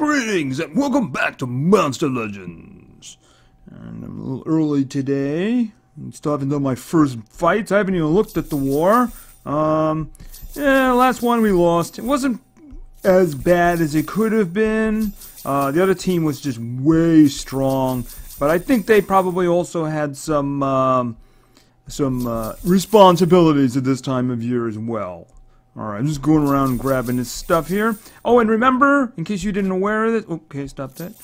Greetings and welcome back to Monster Legends. And I'm a little early today. I still haven't done my first fights. I haven't even looked at the war. Yeah, last one we lost. It wasn't as bad as it could have been. The other team was just way strong. But I think they probably also had some responsibilities at this time of year as well. Alright, I'm just going around grabbing this stuff here. Oh, and remember, in case you didn't aware of it, okay, stop that.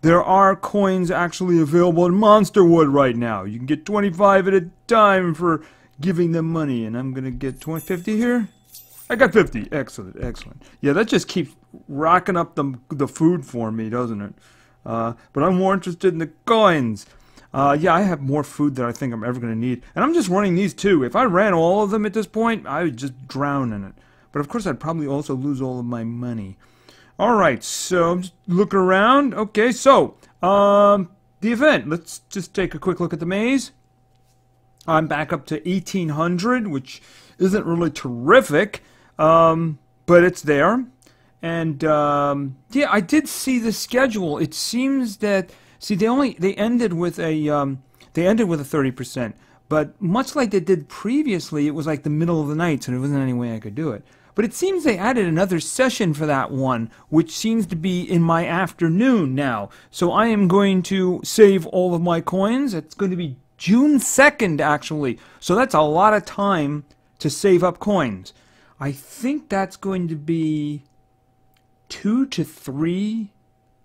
There are coins actually available in Monsterwood right now. You can get 25 at a time for giving them money, and I'm gonna get 50 here. I got 50. Excellent, excellent. Yeah, that just keeps racking up the food for me, doesn't it? But I'm more interested in the coins. Yeah, I have more food than I think I'm ever going to need. And I'm just running these two. If I ran all of them at this point, I would just drown in it. But of course, I'd probably also lose all of my money. Alright, so I'm just looking around. Okay, so, the event. Let's just take a quick look at the maze. I'm back up to 1800, which isn't really terrific. But it's there. And, yeah, I did see the schedule. It seems that... See, they ended with a 30%, but much like they did previously, it was like the middle of the night, so there wasn't any way I could do it. But it seems they added another session for that one, which seems to be in my afternoon now. So I am going to save all of my coins. It's going to be June 2nd, actually. So that's a lot of time to save up coins. I think that's going to be 2 to 3.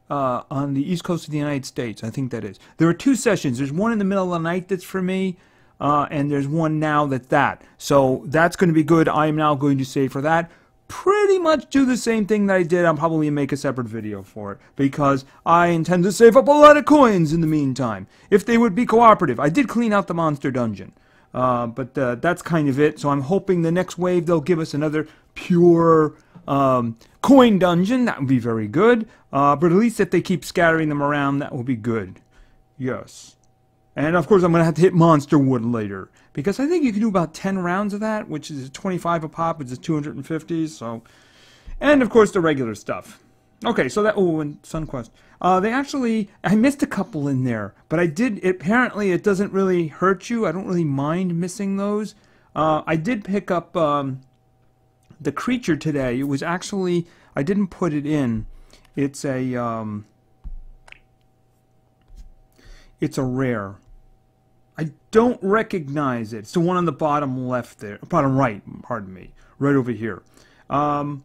On the east coast of the United States, I think that is. There are two sessions. There's one in the middle of the night that's for me, and there's one now that's that. So that's going to be good. I am now going to save for that. Pretty much do the same thing that I did. I'm probably going to make a separate video for it, because I intend to save up a lot of coins in the meantime, if they would be cooperative. I did clean out the monster dungeon, but that's kind of it. So I'm hoping the next wave they'll give us another pure... coin dungeon. That would be very good, but at least if they keep scattering them around, that will be good. Yes, and of course I'm going to have to hit Monsterwood later, because I think you can do about 10 rounds of that, which is 25 a pop, which is 250, so, and of course the regular stuff. Okay, so that, oh, and Sunquest. They actually, I missed a couple in there, but I did, apparently it doesn't really hurt you. I don't really mind missing those. I did pick up, the creature today. It was actually, I didn't put it in. It's a rare. I don't recognize it. It's the one on the bottom left there, bottom right, pardon me, right over here. So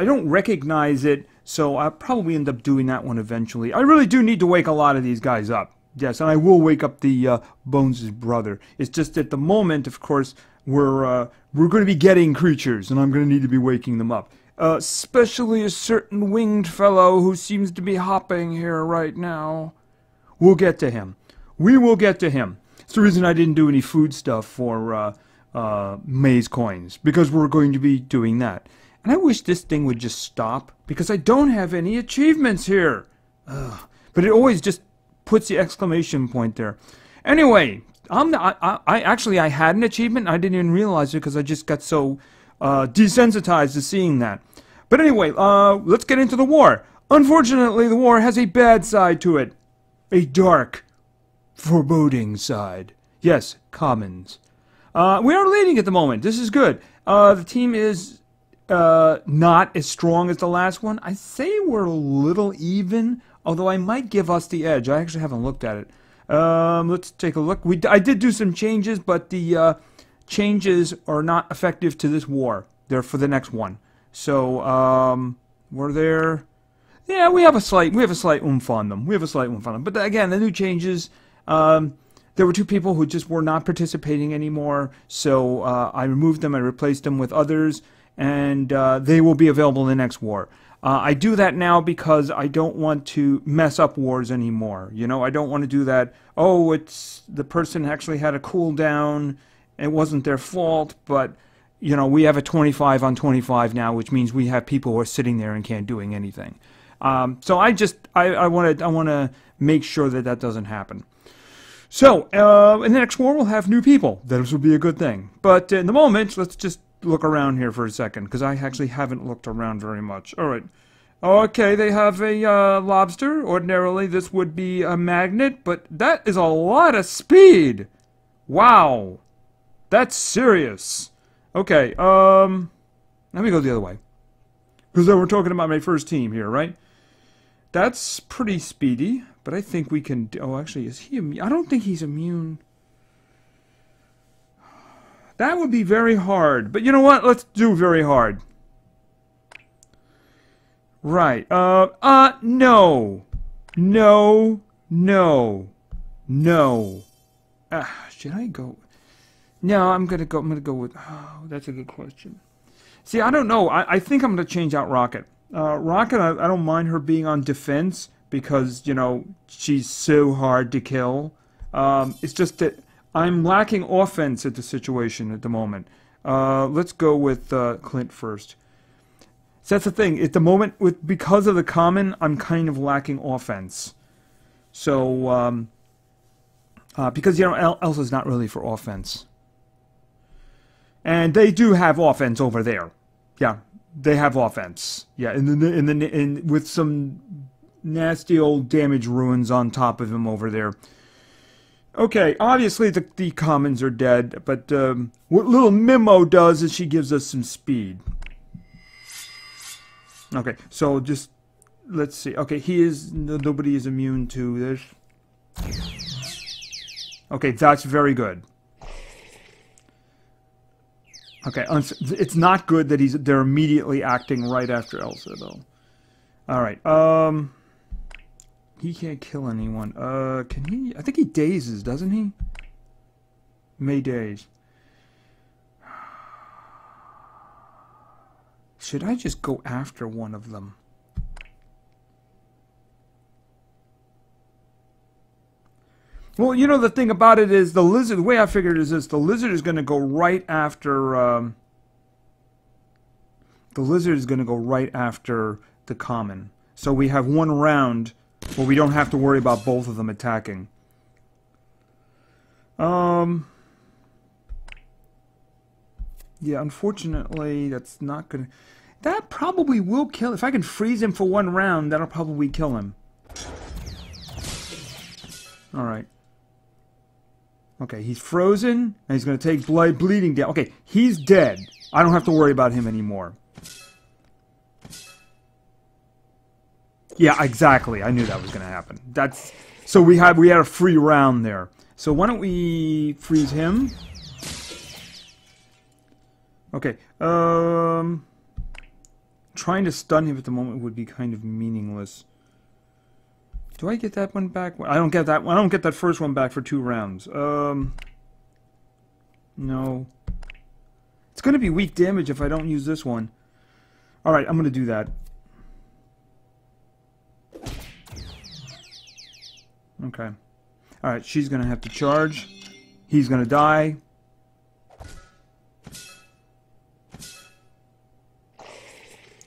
I don't recognize it, so I'll probably end up doing that one eventually. I really do need to wake a lot of these guys up. Yes, and I will wake up the Bones' brother. It's just at the moment, of course, we're going to be getting creatures, and I'm going to need to be waking them up. Especially a certain winged fellow who seems to be hopping here right now. We'll get to him. We will get to him. It's the reason I didn't do any food stuff for maze coins, because we're going to be doing that. And I wish this thing would just stop, because I don't have any achievements here. But it always just puts the exclamation point there. Anyway... I had an achievement. I didn't even realize it, because I just got so desensitized to seeing that. But anyway, let's get into the war. Unfortunately, the war has a bad side to it. A dark, foreboding side. Yes, commons. We are leading at the moment. This is good. The team is not as strong as the last one. I say we're a little even, although I might give us the edge. I actually haven't looked at it. Let's take a look. I did do some changes, but the changes are not effective to this war. They're for the next one. So we're there. Yeah, we have a slight oomph on them. But again, the new changes. There were two people who just were not participating anymore, so I removed them. I replaced them with others, and they will be available in the next war. I do that now because I don't want to mess up wars anymore. You know, I don't want to do that. Oh, it's the person actually had a cooldown. It wasn't their fault, but, you know, we have a 25 on 25 now, which means we have people who are sitting there and can't doing anything. So I just, I want to make sure that that doesn't happen. So, in the next war, we'll have new people. This would be a good thing. But in the moment, let's just look around here for a second, because I actually haven't looked around very much. All right, Okay, they have a lobster. Ordinarily, this would be a magnet, but that is a lot of speed. Wow. That's serious. Okay, let me go the other way. Because then we're talking about my first team here, right? That's pretty speedy, but I think we can... Oh, actually, is he immune? I don't think he's immune. That would be very hard, but you know what? Let's do very hard. Right. No. No. No. No. Should I go? No, I'm gonna go with, oh, that's a good question. See, I don't know. I think I'm gonna change out Rocket. Rocket, I don't mind her being on defense because, you know, she's so hard to kill. It's just that I'm lacking offense at the situation at the moment. Let's go with Clint first. So that's the thing. At the moment, because of the common, I'm kind of lacking offense. So, because, you know, Elsa's not really for offense. And they do have offense over there. Yeah, they have offense. Yeah, and with some nasty old damage ruins on top of him over there. Okay, obviously the commons are dead, but what little Mimo does is she gives us some speed. Okay, so just, let's see. Okay, nobody is immune to this. Okay, that's very good. Okay, it's not good that they're immediately acting right after Elsa, though. Alright, he can't kill anyone. Can he? I think he dazes, doesn't he? May daze. Should I just go after one of them? Well, you know, the thing about it is the lizard, the way I figured is this, the lizard is going to go right after, the common. So we have one round where we don't have to worry about both of them attacking. Yeah, unfortunately, that's not gonna... That probably will kill... If I can freeze him for one round, that'll probably kill him. Alright. Okay, he's frozen, and he's gonna take bleeding down. Okay, he's dead. I don't have to worry about him anymore. Yeah, exactly. I knew that was gonna happen. That's... So we had a free round there. So why don't we freeze him? Okay, trying to stun him at the moment would be kind of meaningless. Do I get that one back? I don't get that one. I don't get that first one back for 2 rounds. No. It's going to be weak damage if I don't use this one. All right, I'm going to do that. Okay. All right, she's going to have to charge. He's going to die.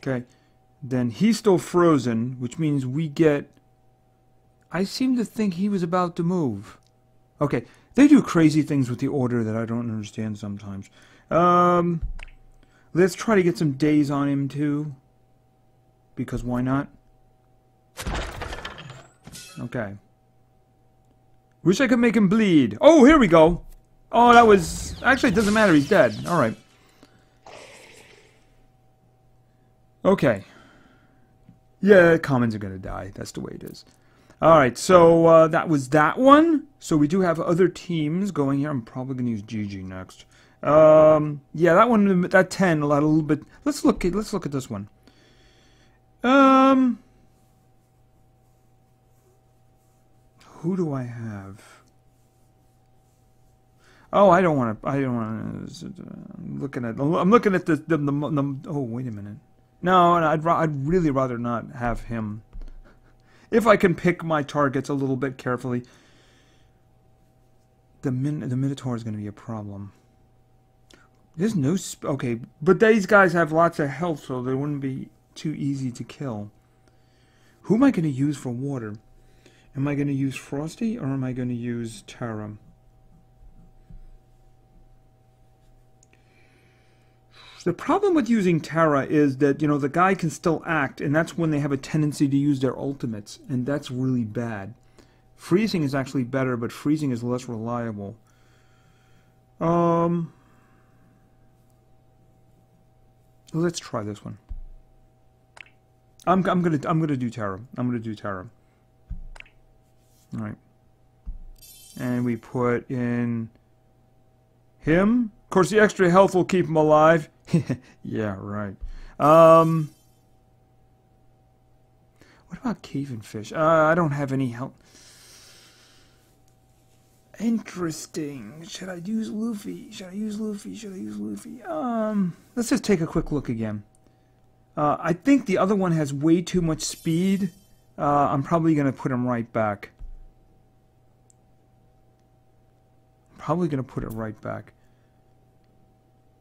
Okay, then he's still frozen, which means we get... I seem to think he was about to move. Okay, they do crazy things with the order that I don't understand sometimes. Let's try to get some days on him, too. Because why not? Okay. Wish I could make him bleed. Oh, here we go. Oh, that was... Actually, it doesn't matter. He's dead. All right. Okay. Yeah, commons are going to die. That's the way it is. All right, so that was that one. So we do have other teams going here. I'm probably going to use Gigi next. Yeah, that one, that 10, a little bit. Let's look at this one. Who do I have? Oh, I don't want to. I'm looking at the oh, wait a minute. No, I'd really rather not have him. If I can pick my targets a little bit carefully. The Minotaur is going to be a problem. There's no... Okay, but these guys have lots of health, so they wouldn't be too easy to kill. Who am I going to use for water? Am I going to use Frosty, or am I going to use Tara? The problem with using Terra is that, you know, the guy can still act, and that's when they have a tendency to use their ultimates, and that's really bad. Freezing is actually better, but freezing is less reliable. Let's try this one. I'm gonna do Terra. All right. And we put in him. Of course, the extra health will keep him alive. Yeah, right. What about Caven Fish? I don't have any health. Interesting. Should I use Luffy? Let's just take a quick look again. I think the other one has way too much speed. I'm probably going to put him right back.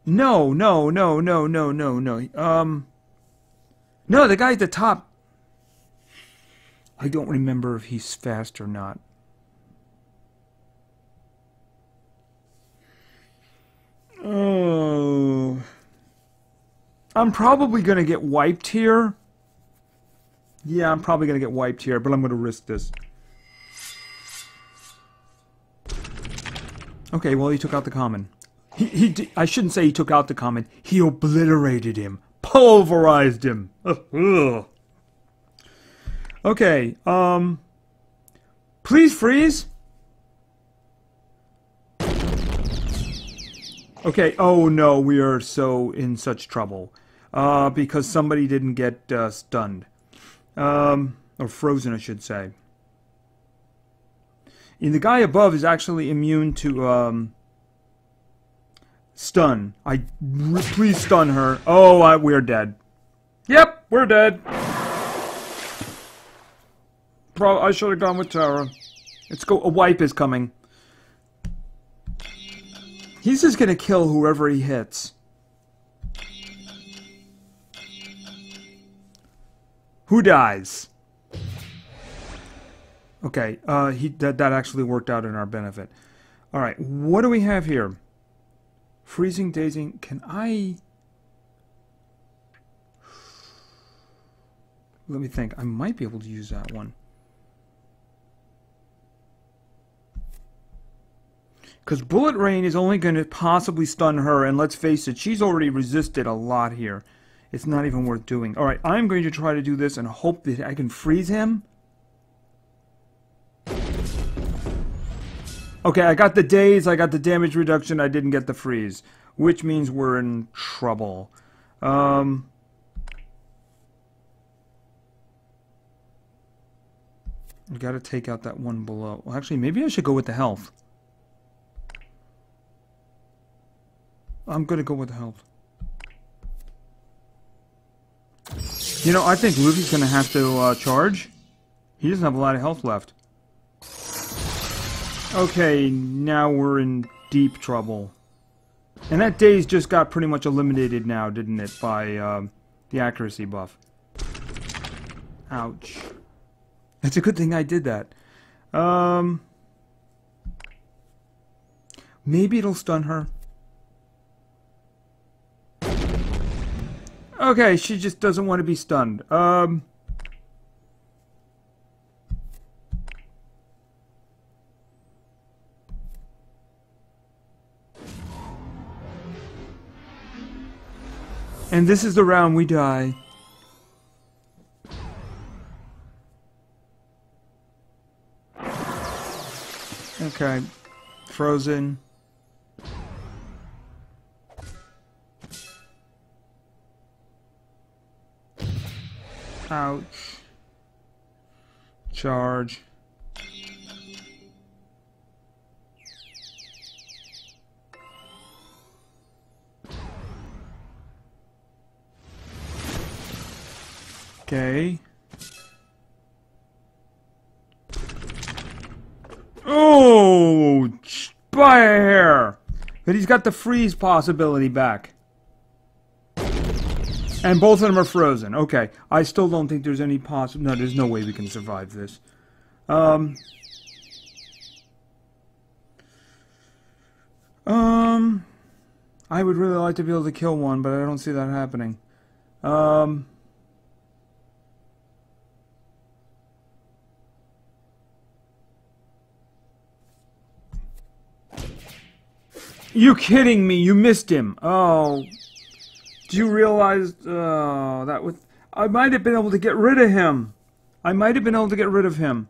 No. No, the guy at the top. I don't remember if he's fast or not. Oh. I'm probably going to get wiped here. Yeah, I'm probably going to get wiped here, but I'm going to risk this. Okay, well, he took out the common. I shouldn't say he took out the common. He obliterated him. Pulverized him. Ugh. Okay, please freeze. Okay, oh no, we are so in such trouble. Because somebody didn't get stunned. Or frozen, I should say. And the guy above is actually immune to stun. Please stun her. Oh, we're dead. Yep, we're dead. I should have gone with Terra. Let's go. A wipe is coming. He's just gonna kill whoever he hits. Who dies? Okay, that actually worked out in our benefit. All right, what do we have here? Freezing, dazing. Can I? Let me think. I might be able to use that one. Because Bullet Rain is only going to possibly stun her, and let's face it, she's already resisted a lot here. It's not even worth doing. All right, I'm going to try to do this and hope that I can freeze him. Okay, I got the daze, I got the damage reduction, I didn't get the freeze, which means we're in trouble. We've got to take out that one below. Well, actually, maybe I should go with the health. I'm going to go with the health. You know, I think Luffy's going to have to charge. He doesn't have a lot of health left. Okay, now we're in deep trouble. And that daze just got pretty much eliminated now, didn't it, by the accuracy buff. Ouch. It's a good thing I did that. Maybe it'll stun her. Okay, she just doesn't want to be stunned. And this is the round we die. Okay, frozen. Ouch. Charge. Okay. Oh, by a hair. But he's got the freeze possibility back. And both of them are frozen. Okay. I still don't think there's any possible... No, there's no way we can survive this. I would really like to be able to kill one, but I don't see that happening. You kidding me? You missed him. Oh. Do you realize that was... I might have been able to get rid of him. I might have been able to get rid of him.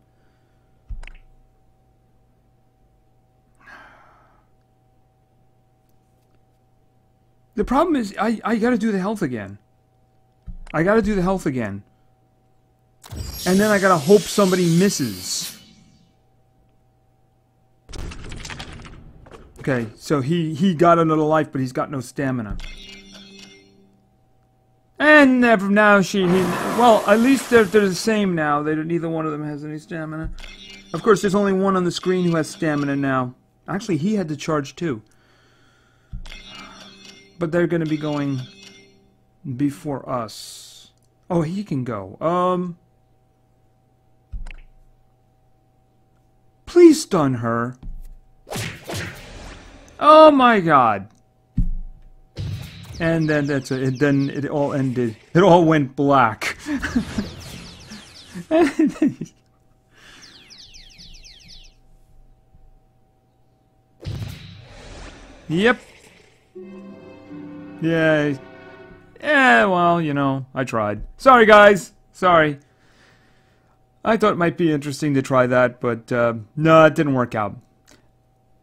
The problem is, I gotta do the health again. I gotta do the health again. And then I gotta hope somebody misses. Okay, so he got another life, but he's got no stamina. And now well, at least they're the same now. Neither one of them has any stamina. Of course, there's only one on the screen who has stamina now. Actually, he had to charge too. But they're going to be going before us. Oh, he can go. Please stun her. Oh my god. And then that's it. Then it all ended. It all went black. And then yep. Yeah. Yeah, well, you know, I tried. Sorry, guys. Sorry. I thought it might be interesting to try that, but no, it didn't work out.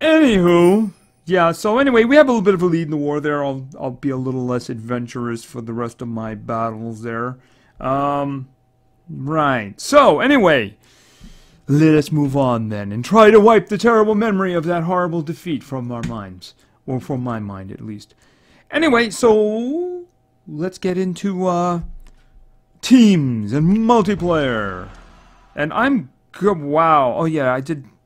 Anywho, yeah, so anyway, we have a little bit of a lead in the war there. I'll be a little less adventurous for the rest of my battles there. Right. So, anyway, let us move on then and try to wipe the terrible memory of that horrible defeat from our minds. Or from my mind, at least. Anyway, so let's get into teams and multiplayer. And I'm good. Wow. Oh yeah,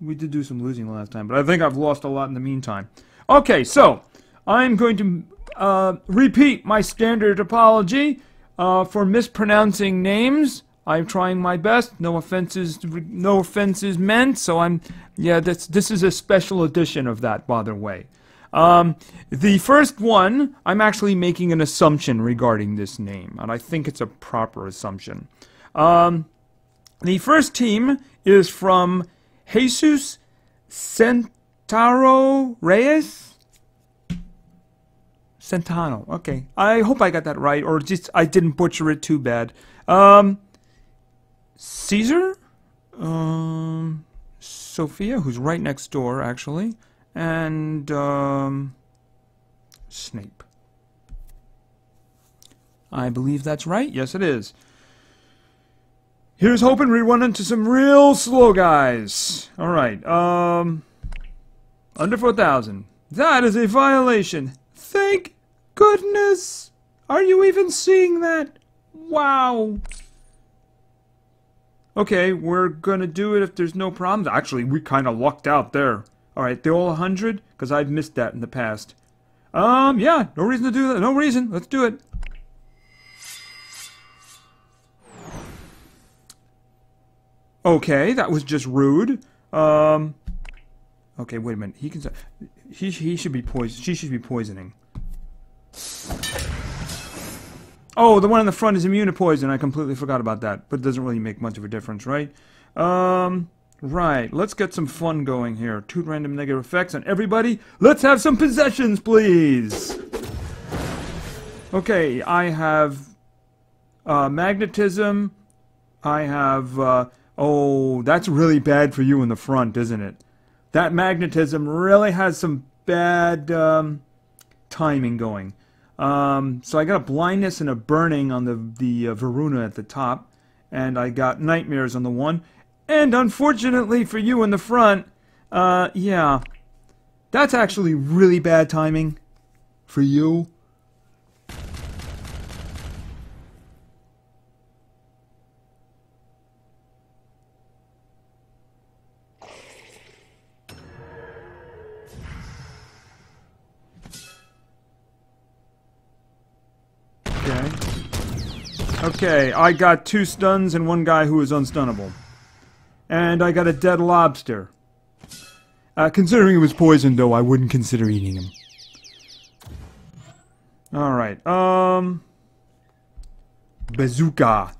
we did do some losing last time, but I think I've lost a lot in the meantime. Okay, so I'm going to repeat my standard apology for mispronouncing names. I'm trying my best. No offenses meant. So this is a special edition of that, by the way. The first one, I'm actually making an assumption regarding this name, and I think it's a proper assumption. The first team is from Jesus Centaro Reyes? Centano, okay. I hope I got that right, or just I didn't butcher it too bad. Caesar? Sophia, who's right next door, actually. And Snape. I believe that's right. Yes, it is. Here's hoping we run into some real slow guys. All right. Under 4,000. That is a violation. Thank goodness. Are you even seeing that? Wow. Okay, we're going to do it if there's no problems. Actually, we kind of lucked out there. Alright, they're all 100, because I've missed that in the past. Yeah, no reason to do that. No reason. Let's do it. Okay, that was just rude. Okay, wait a minute. He can... He should be poisoned. She should be poisoning. Oh, the one in the front is immune to poison. I completely forgot about that. But it doesn't really make much of a difference, right? Right, let's get some fun going here. 2 random negative effects on everybody. Let's have some possessions, please! Okay, I have magnetism. I have... oh, that's really bad for you in the front, isn't it? That magnetism really has some bad timing going. So I got a blindness and a burning on the Varuna at the top. And I got nightmares on the one. And unfortunately for you in the front, yeah, that's actually really bad timing for you. Okay. Okay, I got 2 stuns and one guy who is unstunnable. And I got a dead lobster. Considering it was poisoned, though, I wouldn't consider eating him. All right. Bazooka.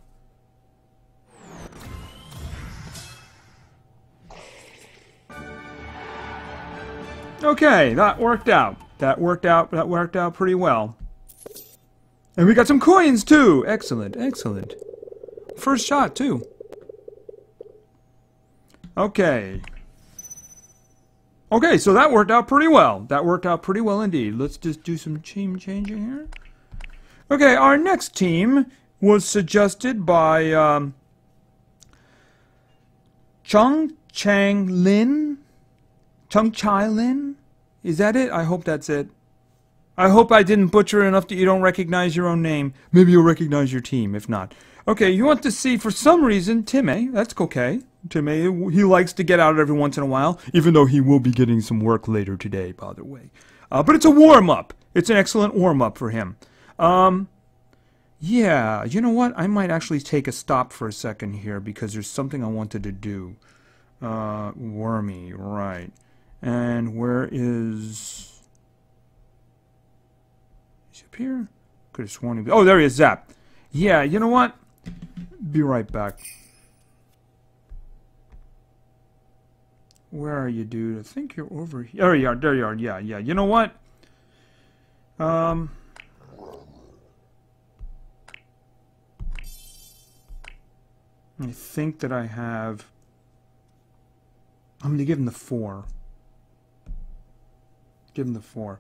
Okay, that worked out. That worked out pretty well. And we got some coins too. Excellent, excellent. First shot too. Okay. Okay, so that worked out pretty well. That worked out pretty well indeed. Let's just do some team changing here. Okay, our next team was suggested by Chung Chang Lin. Chung Chai Lin? Is that it? I hope that's it. I hope I didn't butcher it enough that you don't recognize your own name. Maybe you'll recognize your team, if not. Okay, you want to see, for some reason, Timmy. That's okay. Timmy, he likes to get out every once in a while, even though he will be getting some work later today, by the way. But it's a warm-up. It's an excellent warm-up for him. Yeah, you know what? I might actually take a stop for a second here, because there's something I wanted to do. Wormy, right. And where is he up here? Could have sworn he... Oh, there he is, Zap. Yeah, you know what? Be right back. Where are you, dude? I think you're over here. There you are, there you are. Yeah, yeah. You know what? I think that I have... I'm going to give him the 4. Give him the 4.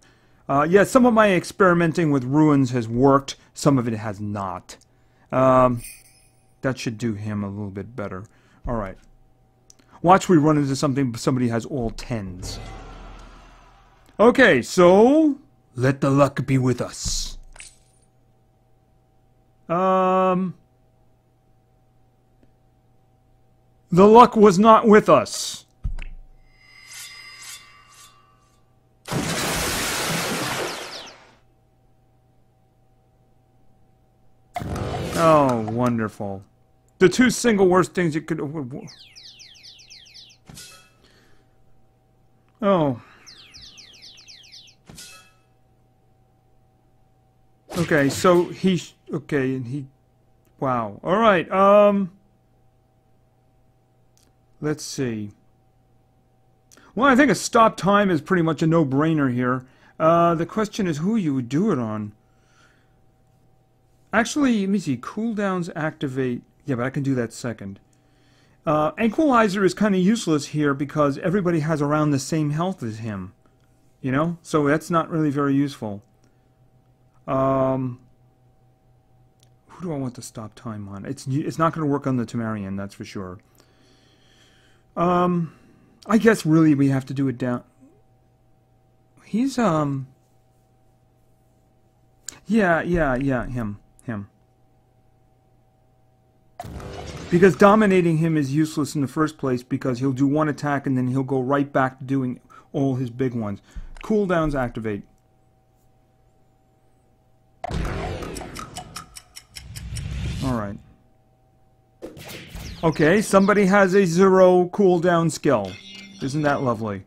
Yeah, some of my experimenting with ruins has worked. Some of it has not. That should do him a little bit better. All right. Watch we run into something, somebody has all 10s. Okay, so... Let the luck be with us. The luck was not with us. Oh, wonderful. The two single worst things you could... Oh. Okay, so he... Okay, and he... Wow. All right, Let's see. Well, I think a stop time is pretty much a no-brainer here. The question is who you would do it on. Actually, let me see. Cooldowns activate. Yeah, but I can do that second. Equalizer is kind of useless here because everybody has around the same health as him. You know? So that's not really very useful. Who do I want to stop time on? It's not going to work on the Temerian, that's for sure. I guess really we have to do it down... He's, Yeah, him. Because dominating him is useless in the first place because he'll do one attack and then he'll go right back to doing all his big ones. Cooldowns activate. Alright. Okay, somebody has a 0 cooldown skill. Isn't that lovely?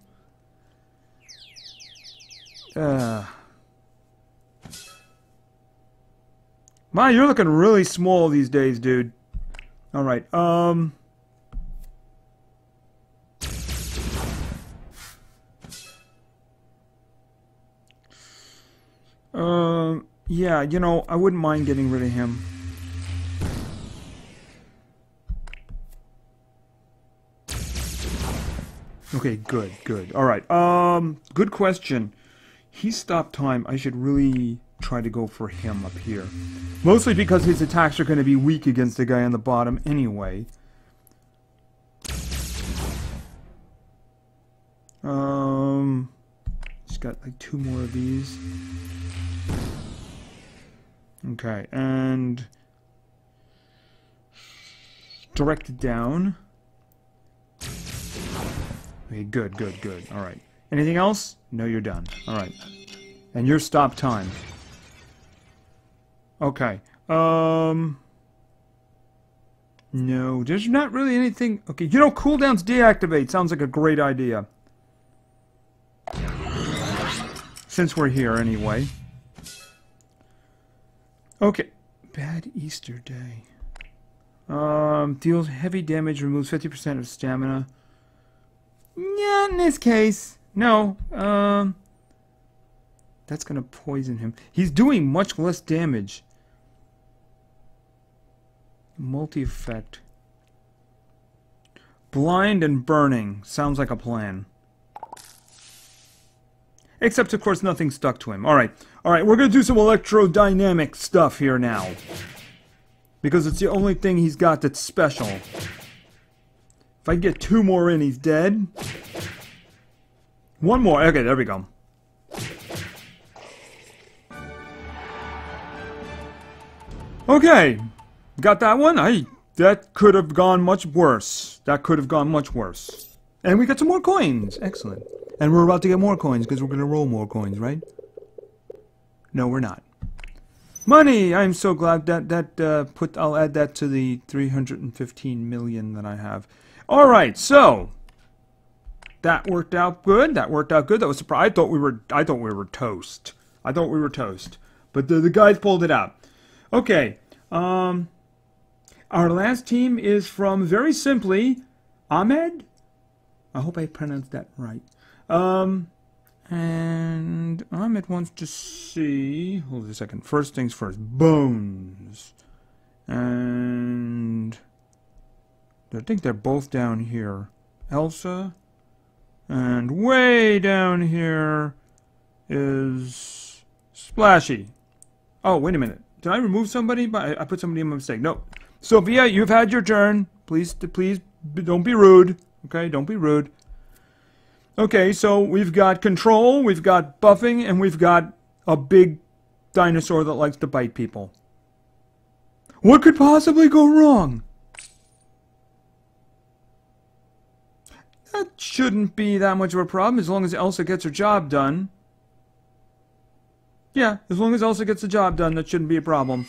My, you're looking really small these days, dude. All right. Yeah, you know, I wouldn't mind getting rid of him. Okay, good, good. All right. Good question. He stopped time. I should really try to go for him up here. Mostly because his attacks are going to be weak against the guy on the bottom anyway. Just got like 2 more of these. Okay, and... Direct it down. Okay, good, good, good. All right. Anything else? No, you're done. All right. And your stop time. Okay. No, there's not really anything... Okay, you know, cooldowns deactivate. Sounds like a great idea. Since we're here, anyway. Okay. Bad Easter Day. Deals heavy damage, removes 50% of stamina. Yeah, in this case, no. That's gonna poison him. He's doing much less damage. Multi-effect. Blind and burning. Sounds like a plan. Except, of course, nothing stuck to him. Alright. Alright, we're going to do some electrodynamic stuff here now. Because it's the only thing he's got that's special. If I get two more in, he's dead. One more. Okay, there we go. Okay. Got that one? That could have gone much worse. That could have gone much worse. And we got some more coins. Excellent. And we're about to get more coins because we're going to roll more coins, right? No, we're not. Money! I'm so glad that I'll add that to the 315 million that I have. Alright, so that worked out good. That worked out good. That was surprising. I thought we were toast. I thought we were toast. But the guys pulled it out. Okay. Our last team is from, very simply, Ahmed? I hope I pronounced that right. And Ahmed wants to see... Hold on a second. First things first. Bones. And... I think they're both down here. Elsa. And way down here is... Splashy. Oh, wait a minute. Did I remove somebody? I put somebody in my mistake. No. Sophia, you've had your turn. Please, don't be rude. Okay, don't be rude. Okay, so we've got control, we've got buffing, and we've got a big dinosaur that likes to bite people. What could possibly go wrong? That shouldn't be that much of a problem as long as Elsa gets her job done. Yeah, as long as Elsa gets the job done, that shouldn't be a problem.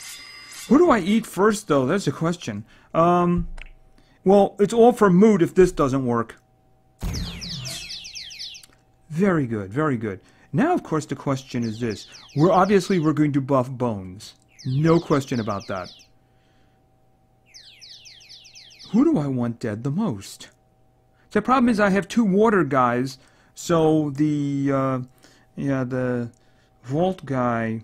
Who do I eat first, though? That's a question. Well, it's all for mood if this doesn't work. Very good, very good. Now, of course, the question is this. We're going to buff Bones. No question about that. Who do I want dead the most? The problem is I have two water guys, so the Vault guy...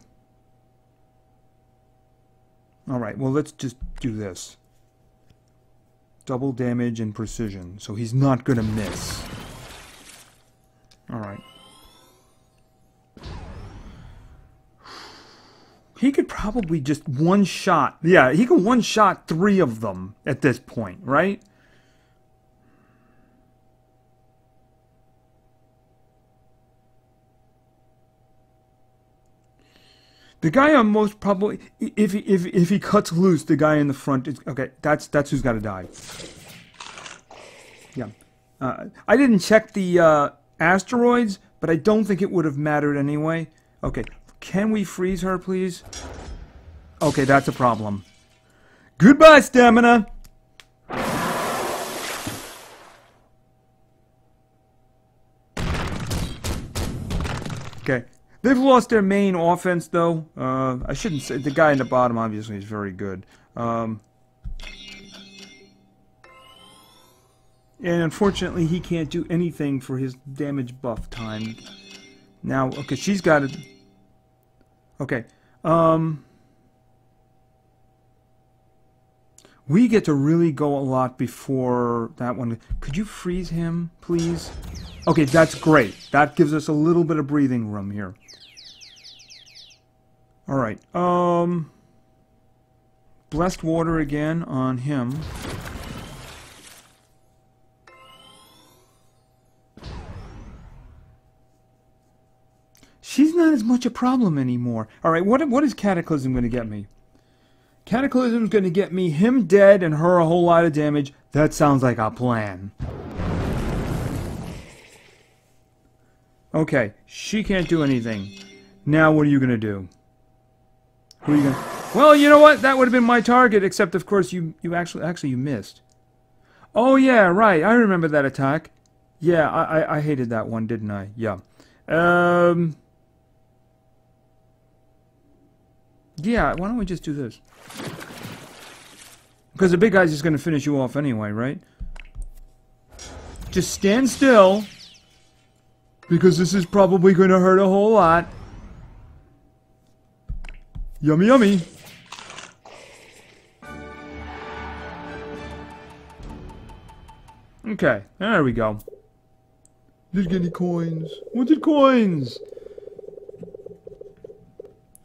Alright, well, let's just do this. Double damage and precision, so he's not going to miss. Alright. He could probably just one-shot... Yeah, he can one-shot three of them at this point, right? The guy I'm most probably, if he cuts loose, the guy in the front is okay. That's who's got to die. Yeah, I didn't check the asteroids, but I don't think it would have mattered anyway. Okay, can we freeze her, please? Okay, that's a problem. Goodbye, stamina. Okay. They've lost their main offense, though. I shouldn't say... The guy in the bottom, obviously, is very good. And unfortunately, he can't do anything for his damage buff time. Now, okay, she's got it. Okay. We get to really go a lot before that one. Could you freeze him, please? Okay, that's great. That gives us a little bit of breathing room here. Alright, Blessed Water again on him. She's not as much a problem anymore. Alright, what is Cataclysm going to get me? Cataclysm's going to get me him dead and her a whole lot of damage. That sounds like a plan. Okay, she can't do anything. Now what are you going to do? Who are you gonna... Well, you know what? That would have been my target, except, of course, you actually you missed. Oh, yeah, right. I remember that attack. Yeah, I hated that one, didn't I? Yeah. Yeah, why don't we just do this? Because the big guy's just gonna finish you off anyway, right? Just stand still, because this is probably gonna hurt a whole lot. Yummy, yummy. Okay, there we go. Did get any coins? Wanted coins.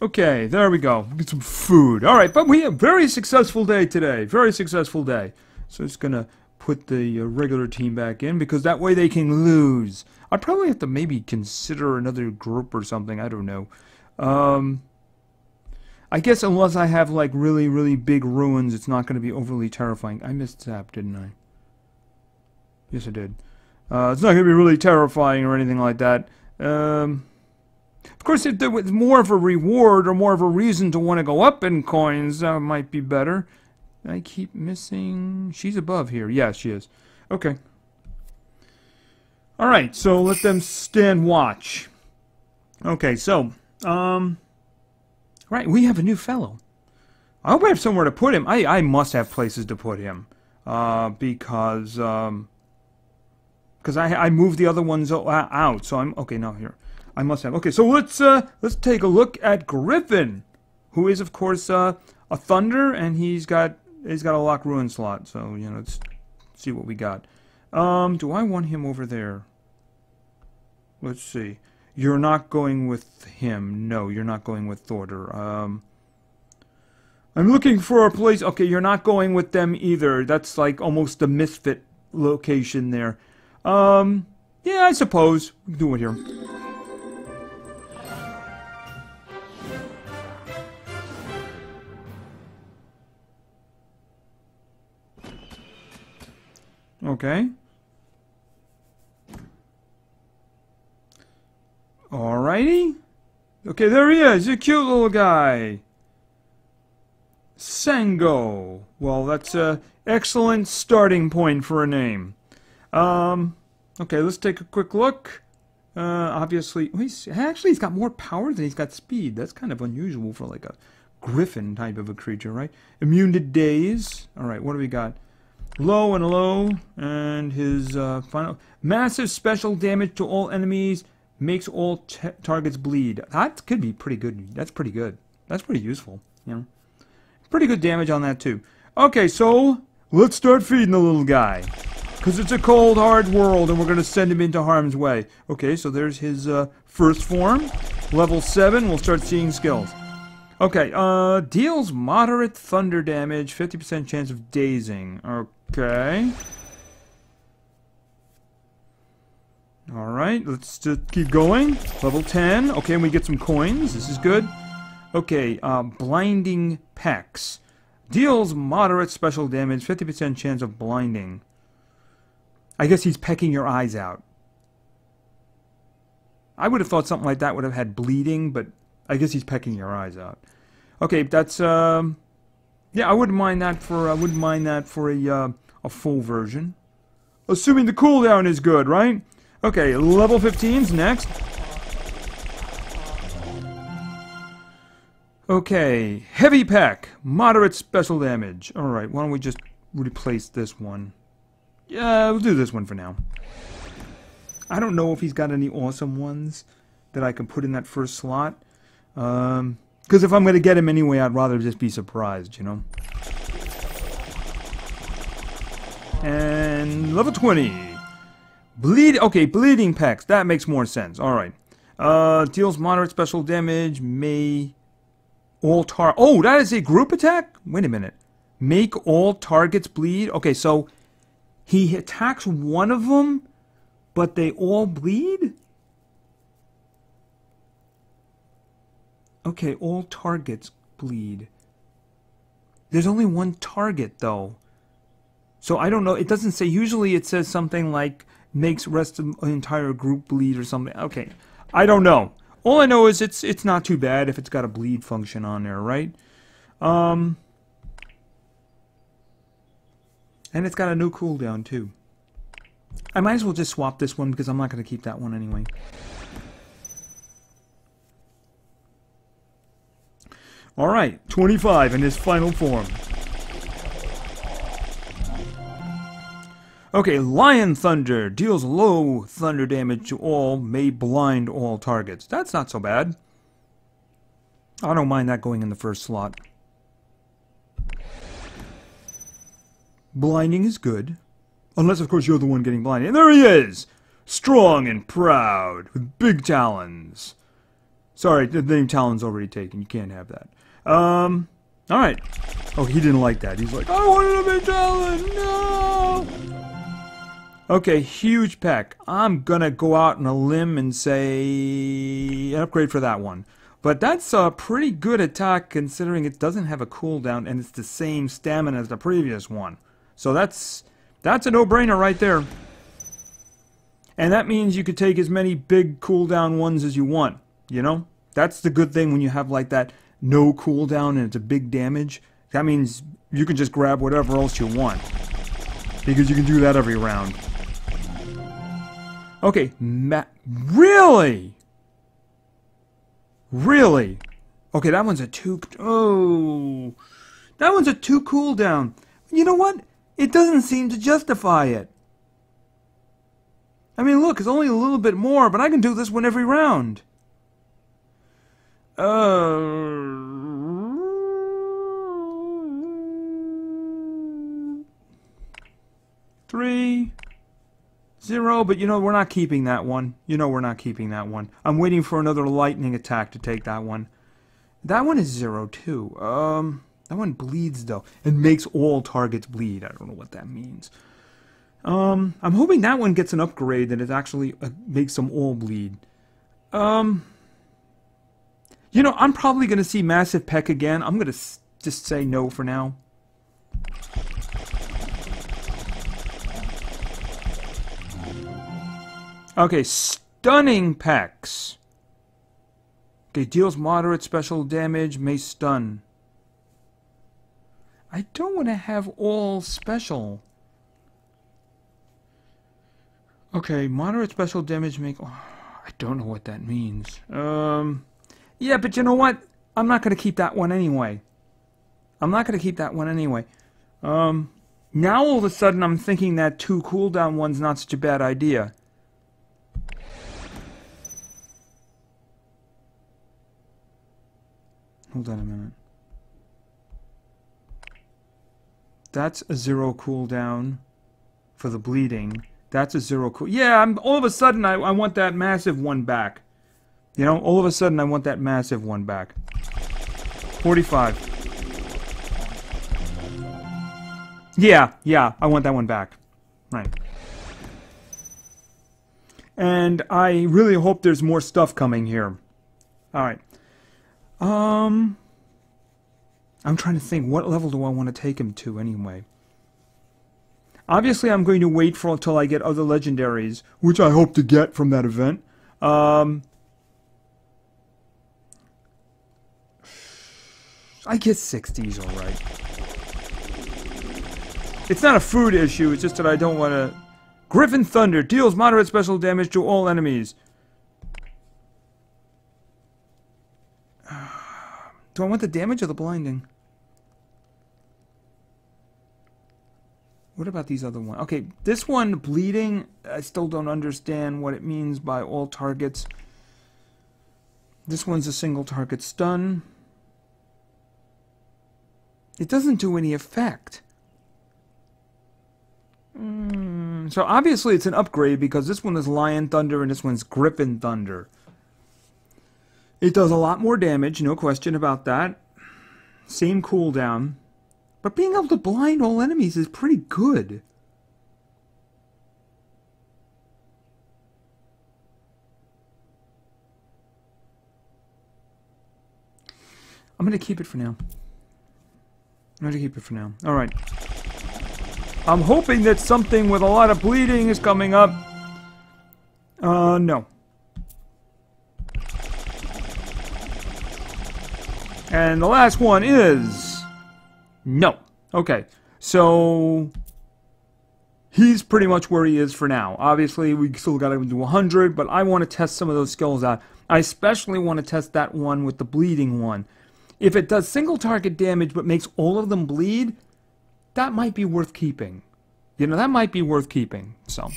Okay, there we go. Get some food. All right, but we had a very successful day today. Very successful day. So it's gonna put the regular team back in, because that way they can lose. I'd probably have to maybe consider another group or something. I don't know. I guess unless I have like really, really big ruins, it's not gonna be overly terrifying. I missed Zap, didn't I? Yes, I did. It's not going to be really terrifying or anything like that. Of course, if there was more of a reward or more of a reason to want to go up in coins, that might be better. I keep missing... She's above here. Yeah, she is. Okay. Alright, so let them stand watch. Okay, so... Right, we have a new fellow. I hope I have somewhere to put him. I must have places to put him. Because I moved the other ones out, so I'm... Okay, now here. I must have... Okay, so let's take a look at Griffin, who is, of course, a Thunder, and he's got a Lock Ruin slot, so, you know, let's see what we got. Do I want him over there? Let's see. You're not going with him. No, you're not going with Thorder. I'm looking for a place... Okay, you're not going with them either. That's, like, almost the misfit location there. Yeah, I suppose. We can do it here. Okay. Alrighty. Okay, there he is. He's a cute little guy. Sango. Well, that's an excellent starting point for a name. Okay, let's take a quick look. Obviously, he's got more power than he's got speed. That's kind of unusual for like a griffin type of a creature, right? Immune to daze. All right, what do we got? Low and low, and his final massive special damage to all enemies makes all targets bleed. That could be pretty good. That's pretty good. That's pretty useful. You know, pretty good damage on that too. Okay, so let's start feeding the little guy. Because it's a cold, hard world, and we're going to send him into harm's way. Okay, so there's his first form. Level 7, we'll start seeing skills. Okay, deals moderate thunder damage, 50% chance of dazing. Okay. Alright, let's just keep going. Level 10. Okay, and we get some coins. This is good. Okay, blinding packs. Deals moderate special damage, 50% chance of blinding. I guess he's pecking your eyes out. I would have thought something like that would have had bleeding, but I guess he's pecking your eyes out. Okay, that's yeah, I wouldn't mind that for a full version, assuming the cooldown is good, right? Okay, level 15's next. Okay, heavy pack, moderate special damage. All right, why don't we just replace this one? Yeah, we'll do this one for now. I don't know if he's got any awesome ones that I can put in that first slot. Because if I'm going to get him anyway, I'd rather just be surprised, you know. And level 20. Bleed. Okay, bleeding packs. That makes more sense. All right. Deals moderate special damage. May all tar... Oh, that is a group attack? Wait a minute. Make all targets bleed? Okay, so... He attacks one of them, but they all bleed? Okay, all targets bleed. There's only one target, though. So I don't know. It doesn't say. Usually it says something like, makes rest of the entire group bleed or something. Okay, I don't know. All I know is it's not too bad if it's got a bleed function on there, right? And it's got a new cooldown, too. I might as well just swap this one, because I'm not going to keep that one anyway. Alright, 25 in his final form. Okay, Lion Thunder deals low thunder damage to all, may blind all targets. That's not so bad. I don't mind that going in the first slot. Blinding is good. Unless, of course, you're the one getting blinded. And there he is! Strong and proud, with big talons. Sorry, the name Talon's already taken. You can't have that. Alright. Oh, he didn't like that. He's like, I wanted to be Talon! No! Okay, huge pack. I'm gonna go out on a limb and say... an upgrade for that one. But that's a pretty good attack considering it doesn't have a cooldown and it's the same stamina as the previous one. So that's a no-brainer right there. And that means you could take as many big cooldown ones as you want. You know? That's the good thing when you have like that no cooldown and it's a big damage. That means you can just grab whatever else you want. Because you can do that every round. Okay, really? Really? Okay, that one's a two... Oh! That one's a two cooldown. You know what? It doesn't seem to justify it. I mean, look, it's only a little bit more, but I can do this one every round. $3, $0, but you know, we're not keeping that one. You know, we're not keeping that one. I'm waiting for another lightning attack to take that one. That one is 0, too. That one bleeds, though. It makes all targets bleed. I don't know what that means. I'm hoping that one gets an upgrade that it actually makes them all bleed. You know, I'm probably going to see Massive Peck again. I'm going to just say no for now. Okay, Stunning Pecks. Okay, deals moderate special damage, may stun. I don't want to have all special. Okay, moderate special damage, make... Oh, I don't know what that means. Yeah, but you know what? I'm not going to keep that one anyway. I'm not going to keep that one anyway. Now all of a sudden I'm thinking that two cooldown one's not such a bad idea. Hold on a minute. That's a 0 cooldown for the bleeding. That's a 0 cool... Yeah, all of a sudden I want that massive one back. You know, all of a sudden I want that massive one back. 45. Yeah, I want that one back. Right. And I really hope there's more stuff coming here. Alright. I'm trying to think, what level do I want to take him to anyway? Obviously I'm going to wait for until I get other legendaries, which I hope to get from that event. I guess 60's alright. It's not a food issue, it's just that I don't want to... Griffin Thunder deals moderate special damage to all enemies. Do I want the damage or the blinding? What about these other ones? Okay, this one, bleeding, I still don't understand what it means by all targets. This one's a single target stun. It doesn't do any effect. So obviously it's an upgrade because this one is Lion Thunder and this one's Griffin Thunder. It does a lot more damage, no question about that. Same cooldown. But being able to blind all enemies is pretty good. I'm going to keep it for now. I'm going to keep it for now. Alright. I'm hoping that something with a lot of bleeding is coming up. No. And the last one is... No. Okay. So... he's pretty much where he is for now. Obviously, we still got him to 100, but I want to test some of those skills out. I especially want to test that one with the bleeding one. If it does single target damage but makes all of them bleed, that might be worth keeping. You know, that might be worth keeping. So,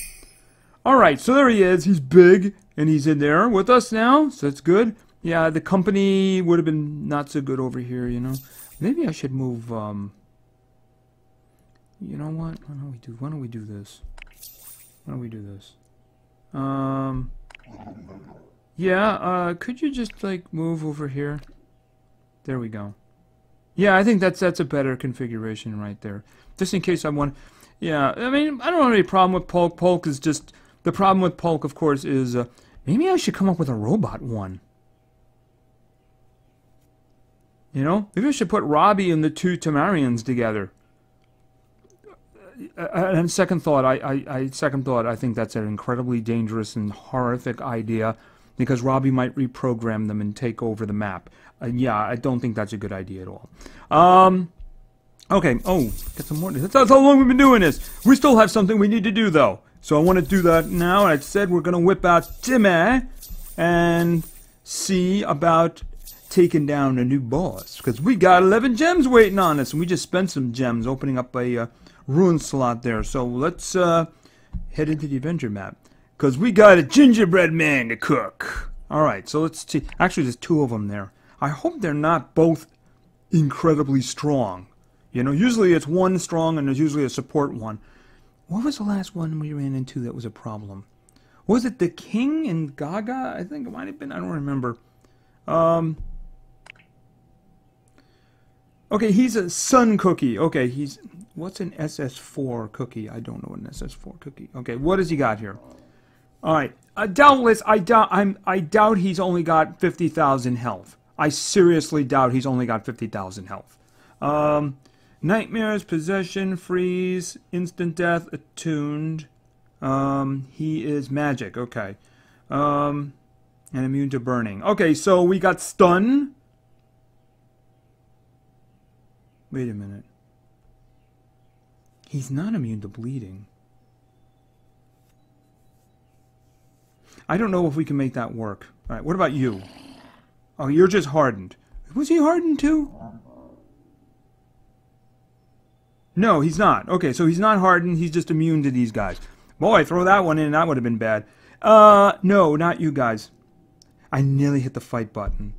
all right, so there he is. He's big, and he's in there with us now, so that's good. Yeah, the company would have been not so good over here, you know. Maybe I should move, you know what? Why don't we do this? Yeah, could you just, like, move over here? There we go. Yeah, I think that's a better configuration right there. Just in case I want... Yeah, I mean, I don't have any problem with Polk. Polk is just... The problem with Polk, of course, is... maybe I should come up with a robot one. You know? Maybe I should put Robbie and the two Tamarians together. And second thought, I think that's an incredibly dangerous and horrific idea, because Robbie might reprogram them and take over the map. Yeah, I don't think that's a good idea at all. Okay, oh, get some more. That's how long we've been doing this. We still have something we need to do, though. So I want to do that now, and I said we're going to whip out Timmy and see about taking down a new boss, because we got 11 gems waiting on us, and we just spent some gems opening up a ruin slot there. So let's head into the Avenger map, because we got a gingerbread man to cook. All right, so let's see. Actually, there's two of them there. I hope they're not both incredibly strong. You know, usually it's one strong and there's usually a support one. What was the last one we ran into that was a problem? Was it the King and Gaga? I think it might have been. I don't remember. Okay, he's a sun cookie. Okay, he's... What's an SS4 cookie? I don't know what an SS4 cookie... Okay, what does he got here? All right. Doubtless, I doubt he's only got 50,000 health. I seriously doubt he's only got 50,000 health. Nightmares, possession, freeze, instant death, attuned. He is magic. Okay. And immune to burning. Okay, so we got stun. Wait a minute. He's not immune to bleeding. I don't know if we can make that work. All right, what about you? Oh, you're just hardened. Was he hardened too? No, he's not. Okay, so he's not hardened. He's just immune to these guys. Boy, throw that one in. That would have been bad. No, not you guys. I nearly hit the fight button.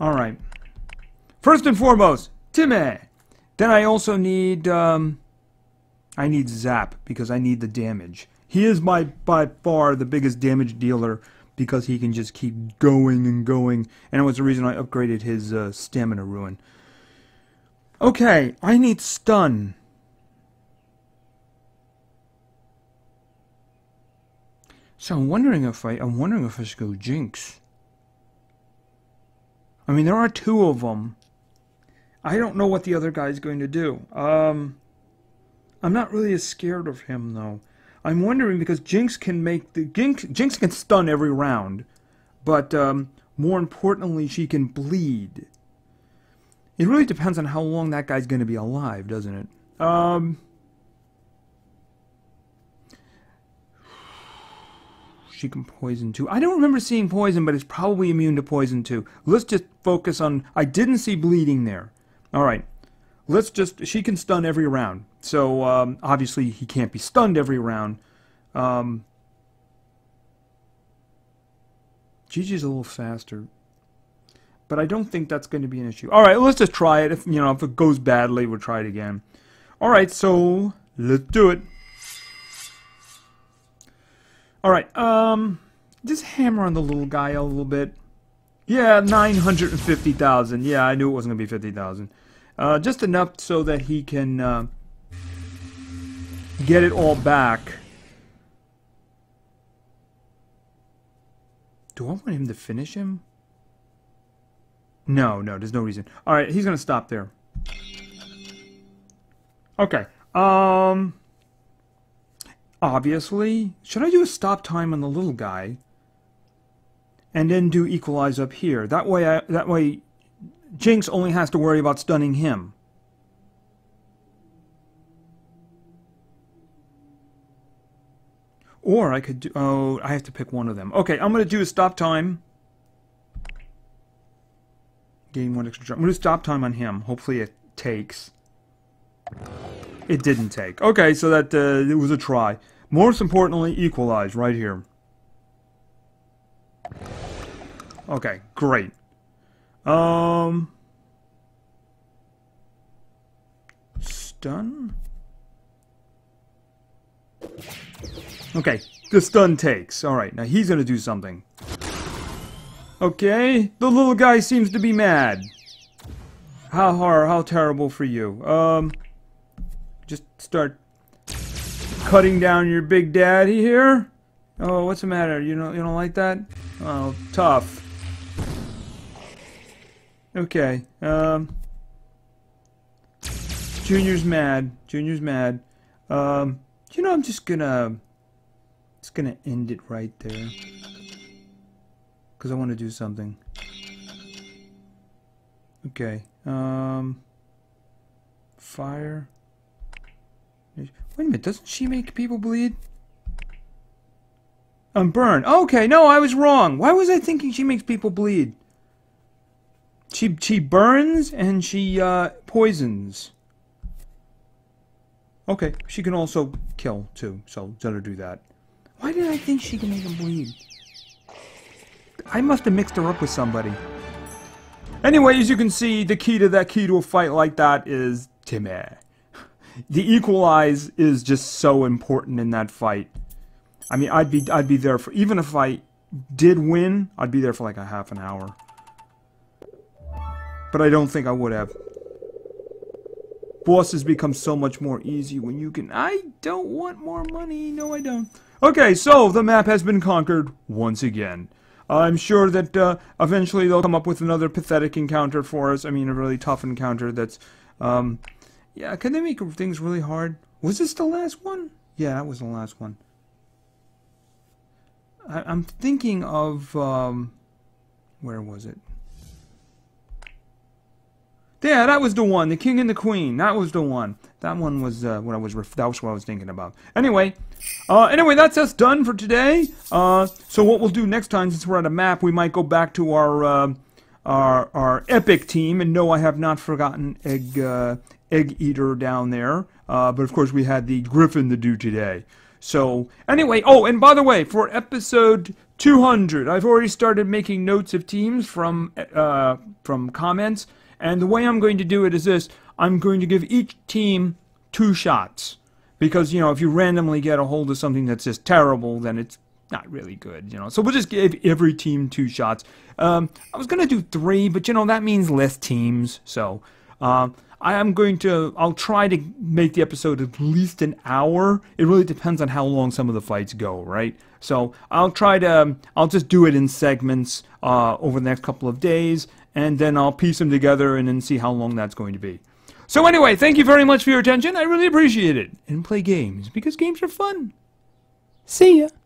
All right. First and foremost, Timmy. Then I also need... I need Zap, because I need the damage. He is by far the biggest damage dealer, because he can just keep going and going. And it was the reason I upgraded his stamina ruin. Okay, I need stun. So I'm wondering if I should go Jinx. I mean, there are two of them. I don't know what the other guy's going to do. I'm not really as scared of him though. I'm wondering because Jinx can make the Jinx can stun every round, but more importantly, she can bleed. It really depends on how long that guy's going to be alive, doesn't it? She can poison too. I don't remember seeing poison, but it's probably immune to poison too. Let's just focus on. I didn't see bleeding there. All right. Let's just... She can stun every round. So, obviously, he can't be stunned every round. Gigi's a little faster. But I don't think that's going to be an issue. All right, let's just try it. If, you know, if it goes badly, we'll try it again. All right, so let's do it. All right, just hammer on the little guy a little bit. Yeah, 950,000. Yeah, I knew it wasn't going to be 50,000. Just enough so that he can get it all back. Do I want him to finish him? No, no, there's no reason. All right, he's going to stop there. Okay. Obviously, should I do a stop time on the little guy? And then do equalize up here. That way Jinx only has to worry about stunning him. Or I could do... Oh, I have to pick one of them. Okay, I'm going to do a stop time. Gain one extra drop. I'm going to stop time on him. Hopefully it takes. It didn't take. Okay, so that it was a try. Most importantly, equalize right here. Okay, great. Stun? Okay, the stun takes. Alright, now he's gonna do something. Okay, the little guy seems to be mad. How hard, how terrible for you. Just start cutting down your big daddy here. Oh, what's the matter? You don't like that? Oh, tough. Okay, Junior's mad. Junior's mad. You know, I'm just gonna end it right there. Because I want to do something. Okay, fire. Wait a minute, doesn't she make people bleed? I'm burned. Okay, no, I was wrong. Why was I thinking she makes people bleed? She burns and she poisons. Okay, she can also kill too, so let her do that. Why did I think she can make him bleed? I must have mixed her up with somebody. Anyway, as you can see, the key to a fight like that is Timmy. The equalize is just so important in that fight. I mean, I'd be there for, even if I did win, I'd be there for like a half an hour. But I don't think I would have. Bosses become so much more easy when you can... I don't want more money. No, I don't. Okay, so the map has been conquered once again. I'm sure that eventually they'll come up with another pathetic encounter for us. I mean, a really tough encounter that's... yeah, can they make things really hard? Was this the last one? Yeah, that was the last one. I'm thinking of... where was it? Yeah, that was the one. The King and the Queen. That was the one. That one was what I was. That was what I was thinking about. Anyway, that's us done for today. So what we'll do next time, since we're at a map, we might go back to our epic team. And no, I have not forgotten Egg Eater down there. But of course, we had the Griffin to do today. So anyway, oh, and by the way, for episode 200, I've already started making notes of teams from comments. And the way I'm going to do it is this. I'm going to give each team 2 shots. Because, you know, if you randomly get a hold of something that's just terrible, then it's not really good, you know. So we'll just give every team 2 shots. I was going to do 3, but, you know, that means less teams. So I'll try to make the episode at least an hour. It really depends on how long some of the fights go, right? So I'll just do it in segments over the next couple of days. And then I'll piece them together and then see how long that's going to be. So anyway, thank you very much for your attention. I really appreciate it. And play games, because games are fun. See ya.